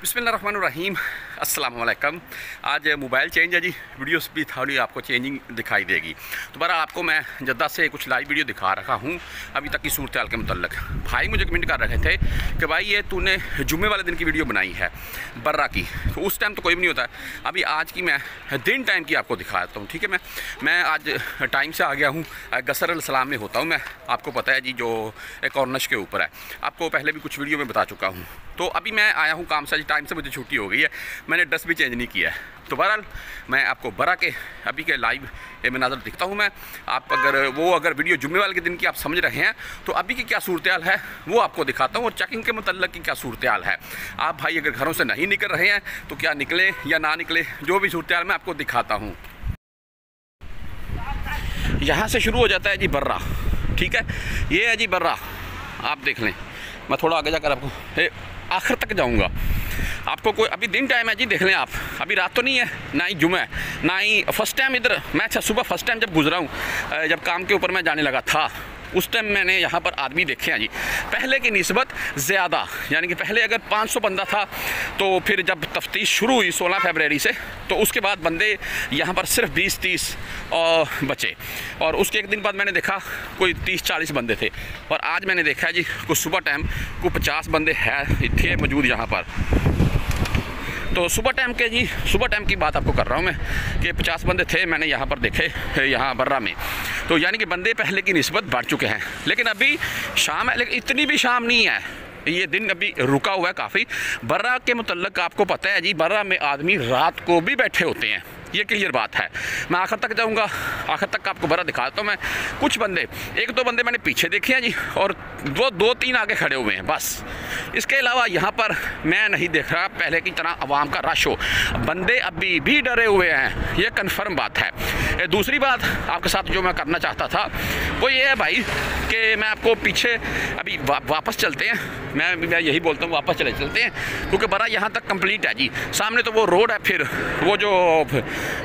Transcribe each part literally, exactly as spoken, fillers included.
बिस्मिल्लाहिर्रहमानिर्रहीम, अस्सलामुअलैकुम। आज मोबाइल चेंज है जी, वीडियोस भी थोड़ी आपको चेंजिंग दिखाई देगी। दोबारा आपको मैं जद्दा से कुछ लाइव वीडियो दिखा रहा हूँ अभी तक की सूरत हाल के मतलब। भाई मुझे कमेंट कर रहे थे कि भाई ये तूने जुम्मे वाले दिन की वीडियो बनाई है बर्रा की, तो उस टाइम तो कोई भी नहीं होता। अभी आज की मैं दिन टाइम की आपको दिखा देता हूँ, ठीक है। मैं मैं आज टाइम से आ गया हूँ, गसर अल सलाम में होता हूँ मैं, आपको पता है जी, जो कॉर्नश के ऊपर है। आपको पहले भी कुछ वीडियो में बता चुका हूँ। तो अभी मैं आया हूँ काम से, टाइम से मुझे छुट्टी हो गई है, मैंने ड्रेस भी चेंज नहीं किया है। तो बहरहाल मैं आपको बरा के अभी के लाइव मनाज़र दिखता हूँ मैं। आप अगर वो अगर वीडियो जुम्मे वाले के दिन की आप समझ रहे हैं तो अभी की क्या सूरत हाल है वो आपको दिखाता हूँ, और चेकिंग के मतलब की क्या सूरत हाल है। आप भाई अगर घरों से नहीं निकल रहे हैं तो क्या निकले या ना निकले, जो भी सूरत हाल मैं आपको दिखाता हूँ। यहाँ से शुरू हो जाता है जी बर्रा, ठीक है। ये है जी बर्रा, आप देख लें। मैं थोड़ा आगे जाकर आपको आखिर तक जाऊँगा आपको। कोई अभी दिन टाइम है जी, देख लें आप। अभी रात तो नहीं है, ना ही जुमा है, ना ही फर्स्ट टाइम इधर मैं। अच्छा, सुबह फर्स्ट टाइम जब गुजरा हूँ, जब काम के ऊपर मैं जाने लगा था, उस टाइम मैंने यहाँ पर आदमी देखे हैं जी पहले की निस्बत ज़्यादा। यानी कि पहले अगर पाँच सौ बंदा था, तो फिर जब तफ्तीश शुरू हुई सोलह फरवरी से, तो उसके बाद बंदे यहाँ पर सिर्फ बीस तीस और बचे, और उसके एक दिन बाद मैंने देखा कोई तीस चालीस बंदे थे। और आज मैंने देखा है जी कुछ सुबह टाइम को पचास बंदे हैं थे मौजूद यहाँ पर। तो सुबह टाइम के जी, सुबह टाइम की बात आपको कर रहा हूँ मैं, कि पचास बंदे थे मैंने यहाँ पर देखे यहाँ बर्रा में। तो यानी कि बंदे पहले की निस्बत बढ़ चुके हैं। लेकिन अभी शाम है, लेकिन इतनी भी शाम नहीं है, ये दिन अभी रुका हुआ है काफ़ी। बर्रा के मुतल्लक आपको पता है जी, बर्रा में आदमी रात को भी बैठे होते हैं, ये क्लियर बात है। मैं आखिर तक जाऊंगा, आखिर तक आपको बर्रा दिखाता हूँ मैं। कुछ बंदे, एक दो बंदे मैंने पीछे देखे हैं जी, और वो दो तीन आगे खड़े हुए हैं बस। इसके अलावा यहाँ पर मैं नहीं देख रहा पहले की तरह आवाम का रश हो। बंदे अभी भी डरे हुए हैं, ये कन्फर्म बात है। दूसरी बात आपके साथ जो मैं करना चाहता था वो ये है भाई, कि मैं आपको पीछे अभी वा, वापस चलते हैं। मैं मैं यही बोलता हूँ वापस चले चलते हैं, क्योंकि बड़ा यहाँ तक कंप्लीट है जी। सामने तो वो रोड है, फिर वो जो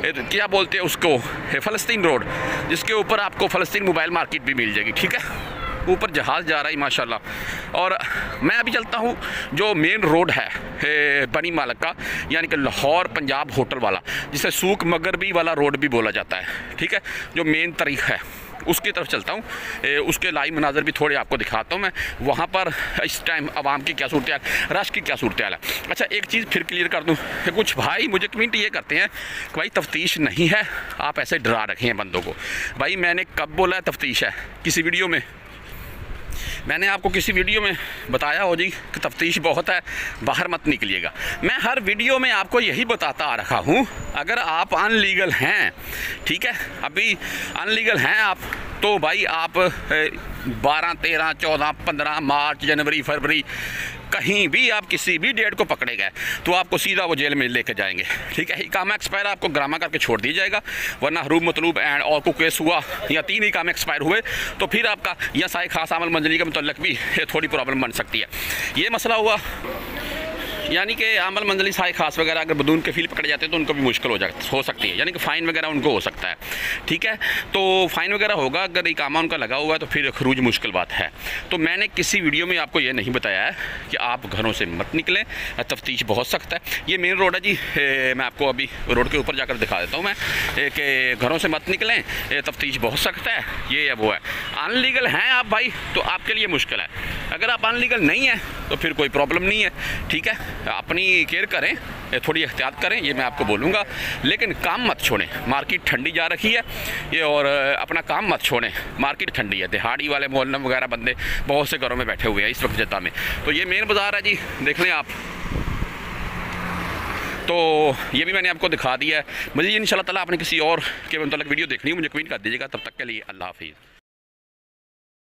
क्या बोलते हैं उसको, फ़लस्तीन रोड, जिसके ऊपर आपको फ़लस्तीन मोबाइल मार्केट भी मिल जाएगी, ठीक है। ऊपर जहाज़ जा रहा है माशाल्लाह। और मैं अभी चलता हूँ जो मेन रोड है बनी मालक का, यानी कि लाहौर पंजाब होटल वाला, जिसे सूक मगरबी वाला रोड भी बोला जाता है, ठीक है, जो मेन तरीक़ है, उसकी तरफ चलता हूँ। उसके लाइव मनाजर भी थोड़े आपको दिखाता हूँ मैं। वहाँ पर इस टाइम आवाम की क्या सूरत हाल, रश की क्या सूरत हाल है। अच्छा, एक चीज़ फिर क्लियर कर दूँ, कुछ भाई मुझे कमेंट ये करते हैं कि भाई तफ्तीश नहीं है, आप ऐसे डरा रखे हैं बंदों को। भाई मैंने कब बोला है तफ्तीश है? किसी वीडियो में मैंने आपको किसी वीडियो में बताया हो जी कि तफ्तीश बहुत है, बाहर मत निकलिएगा। मैं हर वीडियो में आपको यही बताता आ रहा हूँ, अगर आप अनलीगल हैं, ठीक है, अभी अनलीगल हैं आप, तो भाई आप बारह तेरह चौदह पंद्रह मार्च जनवरी फरवरी कहीं भी आप किसी भी डेट को पकड़े गए तो आपको सीधा वो जेल में लेकर जाएंगे, ठीक है। इकामा एक्सपायर आपको ग्रामा करके छोड़ दिया जाएगा, वरना हरूब मतलूब एंड और को केस हुआ या तीन इकामे एक्सपायर हुए तो फिर आपका या साई खास अमल मंजरी के मुतल्लिक भी थोड़ी प्रॉब्लम बन सकती है। ये मसला हुआ, यानी कि अमल मंजली साई खास वगैरह अगर बदून के फील पकड़े जाते हैं तो उनको भी मुश्किल हो जा हो सकती है, यानी कि फ़ाइन वगैरह उनको हो सकता है, ठीक है। तो फ़ाइन वगैरह होगा, अगर इकामा उनका लगा हुआ है तो फिर खरूज मुश्किल बात है। तो मैंने किसी वीडियो में आपको ये नहीं बताया है कि आप घरों से मत निकलें, तफ्तीश बहुत सख्त है। ये मेन रोड है जी, ए, मैं आपको अभी रोड के ऊपर जाकर दिखा देता हूँ मैं, कि घरों से मत निकलें, ए, तफ्तीश बहुत सख्त है, ये है वो है। अनलीगल हैं आप भाई तो आपके लिए मुश्किल है, अगर आप अनलीगल नहीं हैं तो फिर कोई प्रॉब्लम नहीं है, ठीक है। अपनी केयर करें, थोड़ी एहतियात करें, ये मैं आपको बोलूँगा, लेकिन काम मत छोड़ें। मार्केट ठंडी जा रखी है ये, और अपना काम मत छोड़ें, मार्केट ठंडी है। दिहाड़ी वाले मोहल्लम वगैरह बंदे बहुत से घरों में बैठे हुए हैं इस वक्त जद्दा में। तो ये मेन बाज़ार है जी, देख लें आप। तो ये भी मैंने आपको दिखा दिया है। मुझे इंशाल्लाह ताला आपने किसी और के मतलब वीडियो देखनी है मुझे कमेंट कर दीजिएगा। तब तक के लिए अल्लाह हाफिज़।